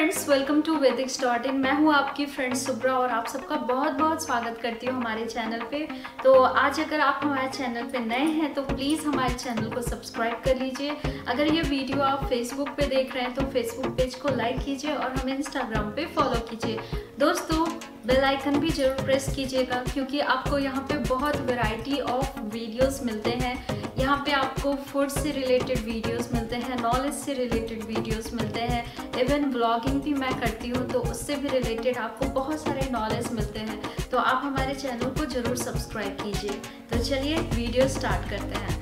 Friends, welcome to Vedic.in। मैं हूँ आपकी फ्रेंड सुब्रा और आप सबका बहुत बहुत स्वागत करती हूँ हमारे चैनल पे। तो आज अगर आप हमारे चैनल पे नए हैं तो प्लीज़ हमारे चैनल को सब्सक्राइब कर लीजिए। अगर ये वीडियो आप फेसबुक पे देख रहे हैं तो फेसबुक पेज को लाइक कीजिए और हमें इंस्टाग्राम पे फॉलो कीजिए। दोस्तों, बेल आइकन भी जरूर प्रेस कीजिएगा क्योंकि आपको यहाँ पे बहुत वैरायटी ऑफ वीडियोस मिलते हैं। यहाँ पे आपको फूड से रिलेटेड वीडियोस मिलते हैं, नॉलेज से रिलेटेड वीडियोस मिलते हैं, इवन ब्लॉगिंग भी मैं करती हूँ तो उससे भी रिलेटेड आपको बहुत सारे नॉलेज मिलते हैं। तो आप हमारे चैनल को जरूर सब्सक्राइब कीजिए। तो चलिए वीडियो स्टार्ट करते हैं।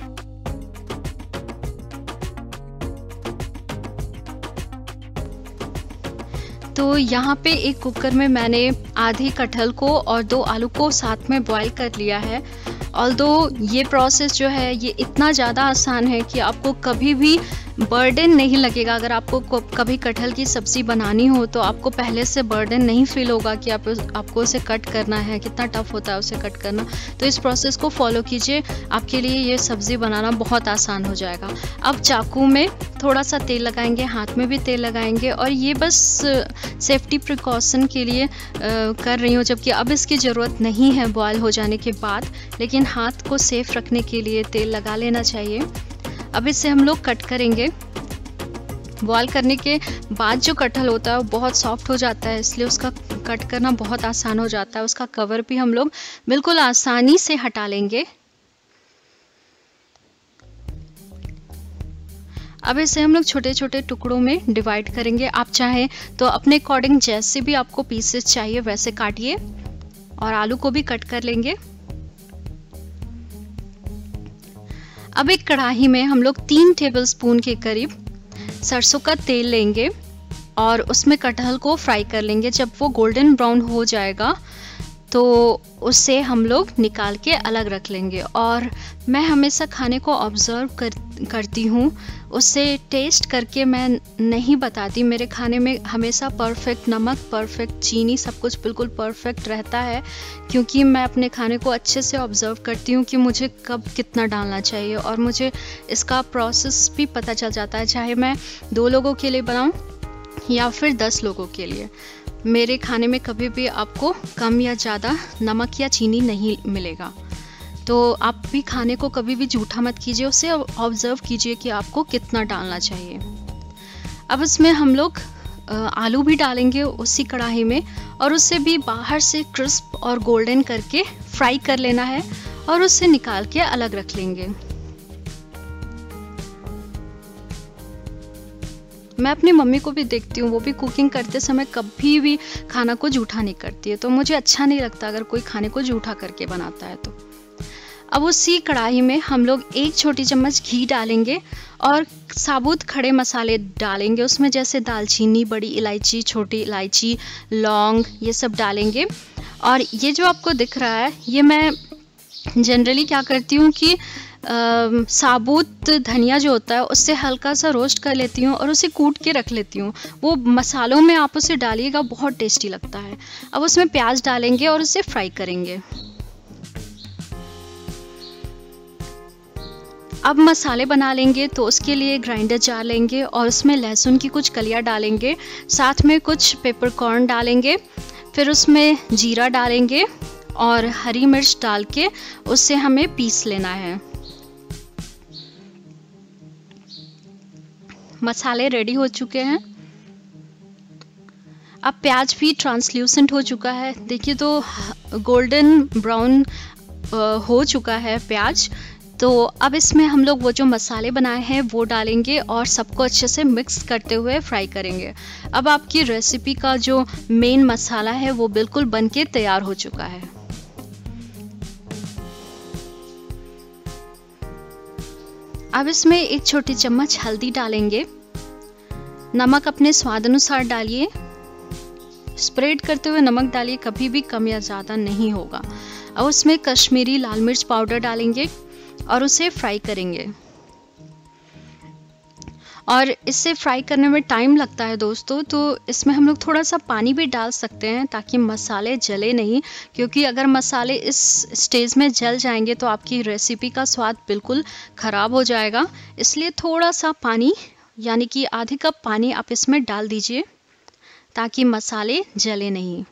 तो यहाँ पे एक कुकर में मैंने आधे कटहल को और 2 आलू को साथ में बॉईल कर लिया है। ऑल्दो ये प्रोसेस जो है ये इतना ज़्यादा आसान है कि आपको कभी भी बर्डन नहीं लगेगा। अगर आपको कभी कटहल की सब्ज़ी बनानी हो तो आपको पहले से बर्डन नहीं फील होगा कि आपको उसे कट करना है, कितना टफ होता है उसे कट करना। तो इस प्रोसेस को फॉलो कीजिए, आपके लिए ये सब्ज़ी बनाना बहुत आसान हो जाएगा। अब चाकू में थोड़ा सा तेल लगाएंगे, हाथ में भी तेल लगाएंगे और ये बस सेफ्टी प्रिकॉशन के लिए कर रही हूँ, जबकि अब इसकी ज़रूरत नहीं है बॉयल हो जाने के बाद, लेकिन हाथ को सेफ रखने के लिए तेल लगा लेना चाहिए। अब इससे हम लोग कट करेंगे। बॉयल करने के बाद जो कटहल होता है वो बहुत सॉफ्ट हो जाता है, इसलिए उसका कट करना बहुत आसान हो जाता है। उसका कवर भी हम लोग बिल्कुल आसानी से हटा लेंगे। अब इसे हम लोग छोटे छोटे टुकड़ों में डिवाइड करेंगे। आप चाहें तो अपने अकॉर्डिंग जैसे भी आपको पीसेस चाहिए वैसे काटिए। और आलू को भी कट कर लेंगे। अब एक कढ़ाई में हम लोग 3 टेबलस्पून के करीब सरसों का तेल लेंगे और उसमें कटहल को फ्राई कर लेंगे। जब वो गोल्डन ब्राउन हो जाएगा तो उसे हम लोग निकाल के अलग रख लेंगे। और मैं हमेशा खाने को ऑब्जर्व करती हूँ, उसे टेस्ट करके मैं नहीं बताती। मेरे खाने में हमेशा परफेक्ट नमक, परफेक्ट चीनी, सब कुछ बिल्कुल परफेक्ट रहता है क्योंकि मैं अपने खाने को अच्छे से ऑब्जर्व करती हूँ कि मुझे कब कितना डालना चाहिए और मुझे इसका प्रोसेस भी पता चल जाता है, चाहे मैं 2 लोगों के लिए बनाऊँ या फिर 10 लोगों के लिए। मेरे खाने में कभी भी आपको कम या ज़्यादा नमक या चीनी नहीं मिलेगा। तो आप भी खाने को कभी भी झूठा मत कीजिए, उसे ऑब्जर्व कीजिए कि आपको कितना डालना चाहिए। अब इसमें हम लोग आलू भी डालेंगे उसी कढ़ाई में और उसे भी बाहर से क्रिस्प और गोल्डन करके फ्राई कर लेना है और उसे निकाल के अलग रख लेंगे। मैं अपनी मम्मी को भी देखती हूँ, वो भी कुकिंग करते समय कभी भी खाना को जूठा नहीं करती है, तो मुझे अच्छा नहीं लगता अगर कोई खाने को जूठा करके बनाता है। तो अब उसी कढ़ाई में हम लोग 1 छोटी चम्मच घी डालेंगे और साबुत खड़े मसाले डालेंगे उसमें, जैसे दालचीनी, बड़ी इलायची, छोटी इलायची, लौंग, ये सब डालेंगे। और ये जो आपको दिख रहा है ये मैं जनरली क्या करती हूँ कि साबुत धनिया जो होता है उससे हल्का सा रोस्ट कर लेती हूँ और उसे कूट के रख लेती हूँ। वो मसालों में आप उसे डालिएगा, बहुत टेस्टी लगता है। अब उसमें प्याज डालेंगे और उसे फ्राई करेंगे। अब मसाले बना लेंगे तो उसके लिए ग्राइंडर जार लेंगे और उसमें लहसुन की कुछ कलियाँ डालेंगे, साथ में कुछ पेपरकॉर्न डालेंगे, फिर उसमें जीरा डालेंगे और हरी मिर्च डाल के उससे हमें पीस लेना है। मसाले रेडी हो चुके हैं। अब प्याज भी ट्रांसल्यूसेंट हो चुका है, देखिए तो गोल्डन ब्राउन हो चुका है प्याज। तो अब इसमें हम लोग वो जो मसाले बनाए हैं वो डालेंगे और सबको अच्छे से मिक्स करते हुए फ्राई करेंगे। अब आपकी रेसिपी का जो मेन मसाला है वो बिल्कुल बनके तैयार हो चुका है। अब इसमें 1 छोटी चम्मच हल्दी डालेंगे, नमक अपने स्वाद अनुसार डालिए, स्प्रेड करते हुए नमक डालिए, कभी भी कम या ज़्यादा नहीं होगा। अब उसमें कश्मीरी लाल मिर्च पाउडर डालेंगे और उसे फ्राई करेंगे। और इसे फ्राई करने में टाइम लगता है दोस्तों, तो इसमें हम लोग थोड़ा सा पानी भी डाल सकते हैं ताकि मसाले जले नहीं, क्योंकि अगर मसाले इस स्टेज में जल जाएंगे तो आपकी रेसिपी का स्वाद बिल्कुल ख़राब हो जाएगा। इसलिए थोड़ा सा पानी, यानी कि आधे कप पानी आप इसमें डाल दीजिए। ताकि मसाले जले नहीं।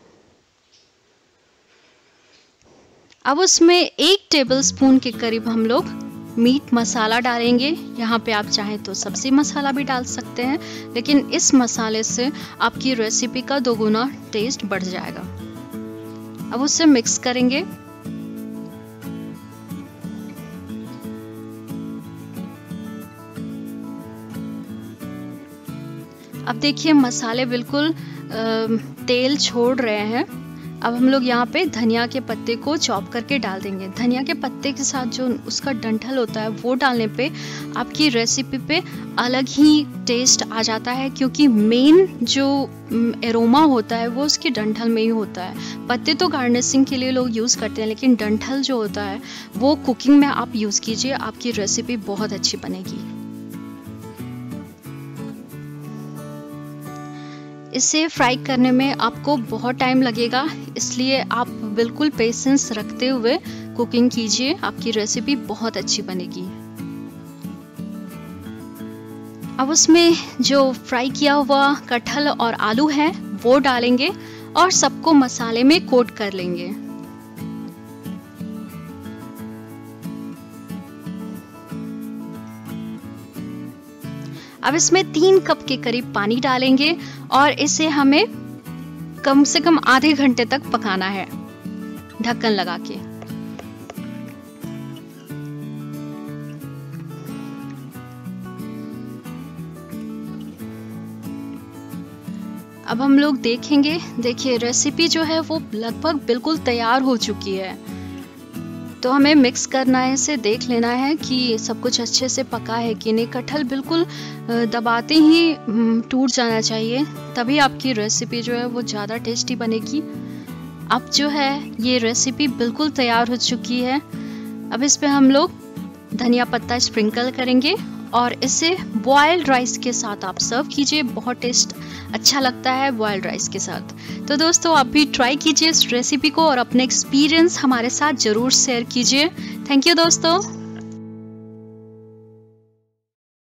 अब उसमें 1 टेबलस्पून के करीब हम लोग मीट मसाला डालेंगे। यहाँ पे आप चाहें तो सब्जी मसाला भी डाल सकते हैं, लेकिन इस मसाले से आपकी रेसिपी का 2 गुना टेस्ट बढ़ जाएगा। अब उसे मिक्स करेंगे। अब देखिए मसाले बिल्कुल तेल छोड़ रहे हैं। अब हम लोग यहाँ पे धनिया के पत्ते को चॉप करके डाल देंगे। धनिया के पत्ते के साथ जो उसका डंठल होता है वो डालने पे आपकी रेसिपी पे अलग ही टेस्ट आ जाता है, क्योंकि मेन जो एरोमा होता है वो उसके डंठल में ही होता है। पत्ते तो गार्निशिंग के लिए लोग यूज़ करते हैं, लेकिन डंठल जो होता है वो कुकिंग में आप यूज़ कीजिए, आपकी रेसिपी बहुत अच्छी बनेगी। इसे फ्राई करने में आपको बहुत टाइम लगेगा, इसलिए आप बिल्कुल पेशेंस रखते हुए कुकिंग कीजिए, आपकी रेसिपी बहुत अच्छी बनेगी। अब उसमें जो फ्राई किया हुआ कटहल और आलू है वो डालेंगे और सबको मसाले में कोट कर लेंगे। अब इसमें 3 कप के करीब पानी डालेंगे और इसे हमें कम से कम आधे घंटे तक पकाना है ढक्कन लगा के। अब हम लोग देखेंगे, देखिए रेसिपी जो है वो लगभग बिल्कुल तैयार हो चुकी है। तो हमें मिक्स करना है, इसे देख लेना है कि सब कुछ अच्छे से पका है कि नहीं। कटहल बिल्कुल दबाते ही टूट जाना चाहिए, तभी आपकी रेसिपी जो है वो ज़्यादा टेस्टी बनेगी। अब जो है ये रेसिपी बिल्कुल तैयार हो चुकी है। अब इस पे हम लोग धनिया पत्ता स्प्रिंकल करेंगे और इसे बॉयल्ड राइस के साथ आप सर्व कीजिए, बहुत टेस्ट अच्छा लगता है बॉयल्ड राइस के साथ। तो दोस्तों आप भी ट्राई कीजिए इस रेसिपी को और अपने एक्सपीरियंस हमारे साथ ज़रूर शेयर कीजिए। थैंक यू दोस्तों।